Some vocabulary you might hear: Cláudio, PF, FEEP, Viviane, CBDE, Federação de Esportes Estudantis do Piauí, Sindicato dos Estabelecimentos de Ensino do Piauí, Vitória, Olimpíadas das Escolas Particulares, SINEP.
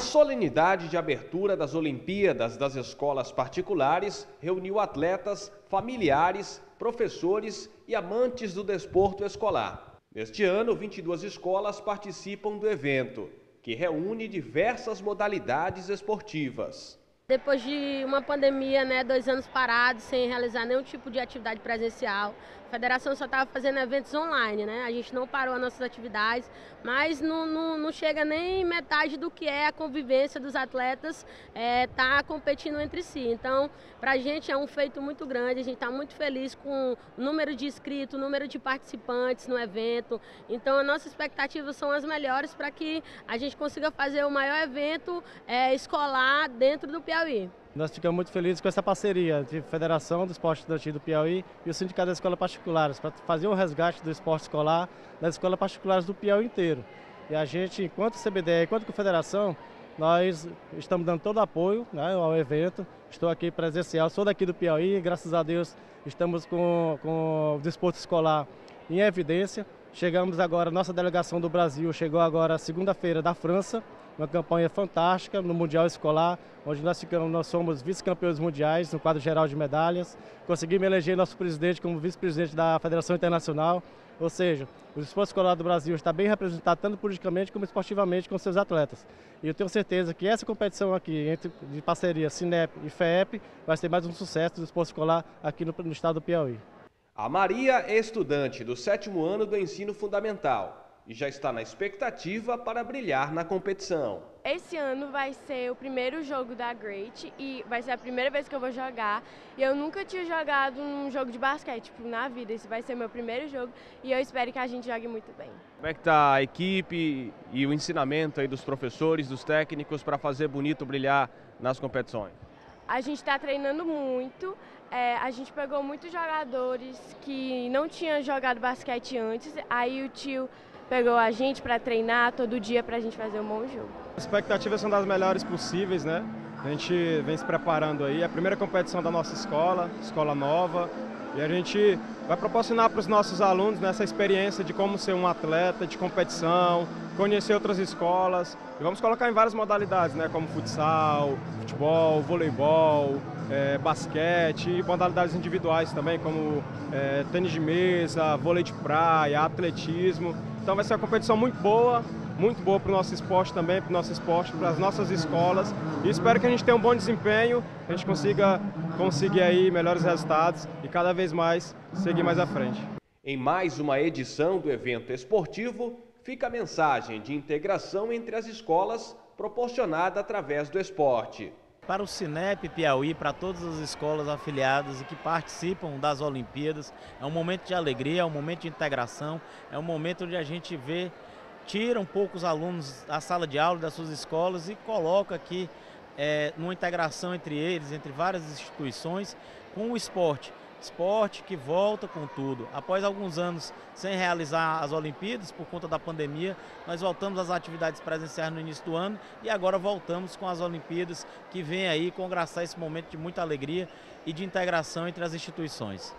A solenidade de abertura das Olimpíadas das escolas particulares reuniu atletas, familiares, professores e amantes do desporto escolar. Neste ano, 22 escolas participam do evento, que reúne diversas modalidades esportivas. Depois de uma pandemia, 2 anos parados, sem realizar nenhum tipo de atividade presencial, a federação só estava fazendo eventos online, A gente não parou as nossas atividades, mas não chega nem metade do que é a convivência dos atletas tá competindo entre si. Então, para a gente é um feito muito grande, a gente está muito feliz com o número de inscritos, o número de participantes no evento. Então, as nossas expectativas são as melhores para que a gente consiga fazer o maior evento escolar dentro do Piauí. Nós ficamos muito felizes com essa parceria de Federação do Esporte Estudantil do Piauí e o Sindicato das Escolas Particulares, para fazer o resgate do esporte escolar das escolas particulares do Piauí inteiro. E a gente, enquanto CBDE, enquanto Confederação, nós estamos dando todo o apoio ao evento. Estou aqui presencial, sou daqui do Piauí e, graças a Deus, estamos com o desporto escolar em evidência. Chegamos agora, nossa delegação do Brasil chegou agora segunda-feira da França, uma campanha fantástica no Mundial Escolar, onde nós somos vice-campeões mundiais no quadro geral de medalhas. Conseguimos eleger nosso presidente como vice-presidente da Federação Internacional, ou seja, o esporte escolar do Brasil está bem representado tanto politicamente como esportivamente com seus atletas. E eu tenho certeza que essa competição aqui, de parceria SINEP e FEEP, vai ser mais um sucesso do esporte escolar aqui no estado do Piauí. A Maria é estudante do 7º ano do ensino fundamental e já está na expectativa para brilhar na competição. Esse ano vai ser o primeiro jogo da Great e vai ser a primeira vez que eu vou jogar. E eu nunca tinha jogado um jogo de basquete na vida, esse vai ser meu primeiro jogo e eu espero que a gente jogue muito bem. Como é que está a equipe e o ensinamento aí dos professores, dos técnicos para fazer bonito brilhar nas competições? A gente está treinando muito, a gente pegou muitos jogadores que não tinham jogado basquete antes, aí o tio pegou a gente para treinar todo dia para a gente fazer um bom jogo. As expectativas são das melhores possíveis, A gente vem se preparando aí, é a primeira competição da nossa escola, escola nova, e a gente vai proporcionar para os nossos alunos essa experiência de como ser um atleta de competição, conhecer outras escolas. E vamos colocar em várias modalidades, como futsal, futebol, voleibol, basquete e modalidades individuais também, como tênis de mesa, vôlei de praia, atletismo. Então vai ser uma competição muito boa para o nosso esporte também, para o nosso esporte, para as nossas escolas. E espero que a gente tenha um bom desempenho, que a gente consiga conseguir aí melhores resultados e cada vez mais seguir mais à frente. Em mais uma edição do evento esportivo, fica a mensagem de integração entre as escolas proporcionada através do esporte. Para o SINEP Piauí, para todas as escolas afiliadas e que participam das Olimpíadas, é um momento de alegria, é um momento de integração, é um momento onde a gente vê, tira um pouco os alunos da sala de aula das suas escolas e coloca aqui numa integração entre eles, entre várias instituições, com o esporte. Esporte que volta com tudo. Após alguns anos sem realizar as Olimpíadas por conta da pandemia, nós voltamos às atividades presenciais no início do ano e agora voltamos com as Olimpíadas que vem aí congraçar esse momento de muita alegria e de integração entre as instituições.